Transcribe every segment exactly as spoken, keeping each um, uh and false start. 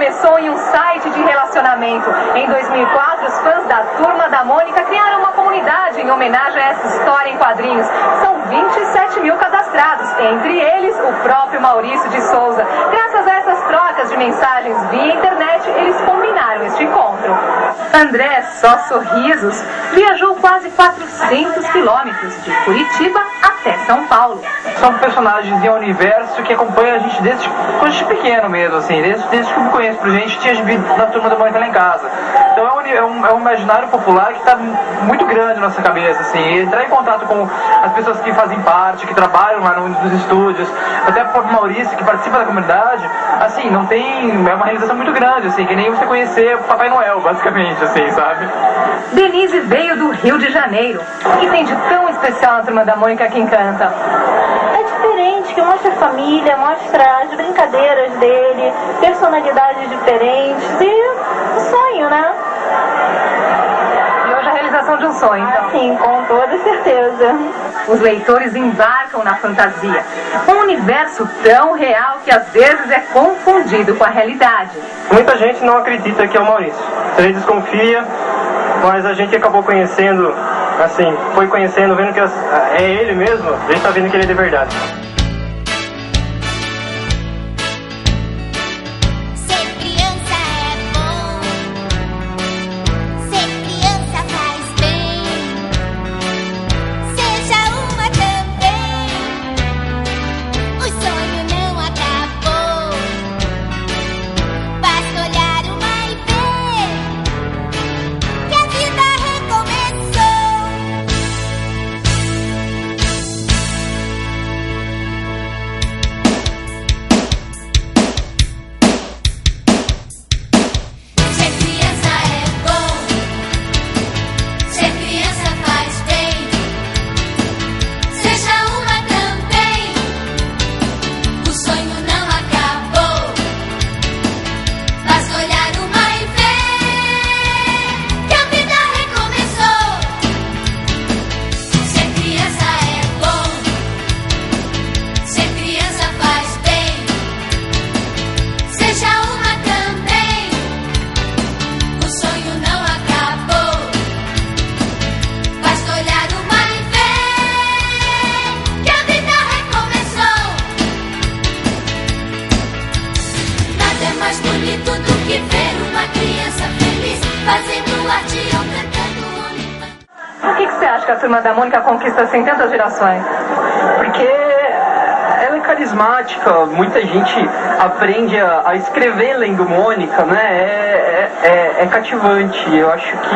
começou em um site de relacionamento. Em dois mil e quatro, os fãs da Turma da Mônica criaram uma comunidade em homenagem a essa história em quadrinhos. São vinte e sete mil cadastrados, entre eles o próprio Maurício de Souza. Graças a essas trocas de mensagens via internet, eles combinaram este encontro. André, só sorrisos, viajou quase quatrocentos quilômetros de Curitiba até São Paulo. São personagens de universo que acompanham a gente desde, desde pequeno mesmo, assim, desde, desde que eu me conheço, por gente tinha vindo da Turma da Mônica lá em casa. Então é um, é um, é um imaginário popular que está muito grande na nossa cabeça, assim, entrar em contato com as pessoas que fazem parte, que trabalham lá nos estúdios, até o próprio Maurício, que participa da comunidade, assim, não tem, é uma realização muito grande, assim, que nem você conhecer o Papai Noel, basicamente, assim, sabe? Denise veio do Rio de Janeiro. O que tem de tão especial na Turma da Mônica que encanta? É diferente, que mostra a família, mostra as brincadeiras dele, personalidades diferentes e um sonho, né? E hoje a realização de um sonho, então. Ah, sim, com toda certeza. Os leitores embarcam na fantasia, um universo tão real que às vezes é confundido com a realidade. Muita gente não acredita que é o Maurício, ele desconfia, mas a gente acabou conhecendo, assim, foi conhecendo, vendo que é ele mesmo, a gente tá vendo que ele é de verdade. A Turma da Mônica conquista assim tantas gerações? Porque ela é carismática, muita gente aprende a, a escrever lendo Mônica, né? É, é, é cativante, eu acho que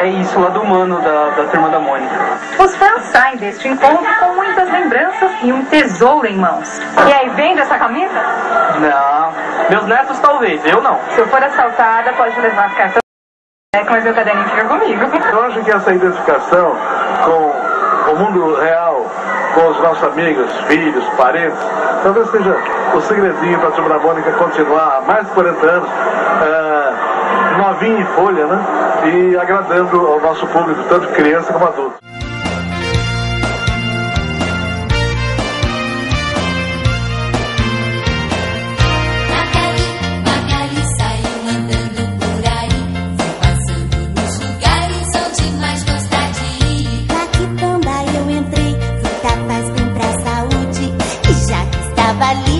é isso, o lado humano da, da Turma da Mônica. Os fãs saem deste encontro com muitas lembranças e um tesouro em mãos. E aí, vende essa camisa? Não, meus netos talvez, eu não. Se eu for assaltada, pode levar as cartas. É, mas meu caderninho fica comigo. Eu acho que essa identificação com o mundo real, com os nossos amigos, filhos, parentes, talvez seja o segredinho para a Turma da Mônica continuar há mais de quarenta anos, é, novinha em folha, né? E agradando ao nosso público, tanto criança como adulto. Vale.